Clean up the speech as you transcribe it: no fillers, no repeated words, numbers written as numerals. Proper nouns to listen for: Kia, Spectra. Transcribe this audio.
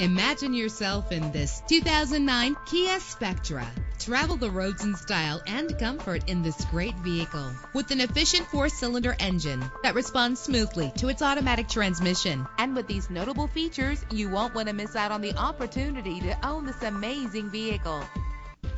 Imagine yourself in this 2009 Kia Spectra. Travel the roads in style and comfort in this great vehicle. With an efficient 4-cylinder engine that responds smoothly to its automatic transmission. And with these notable features, you won't want to miss out on the opportunity to own this amazing vehicle.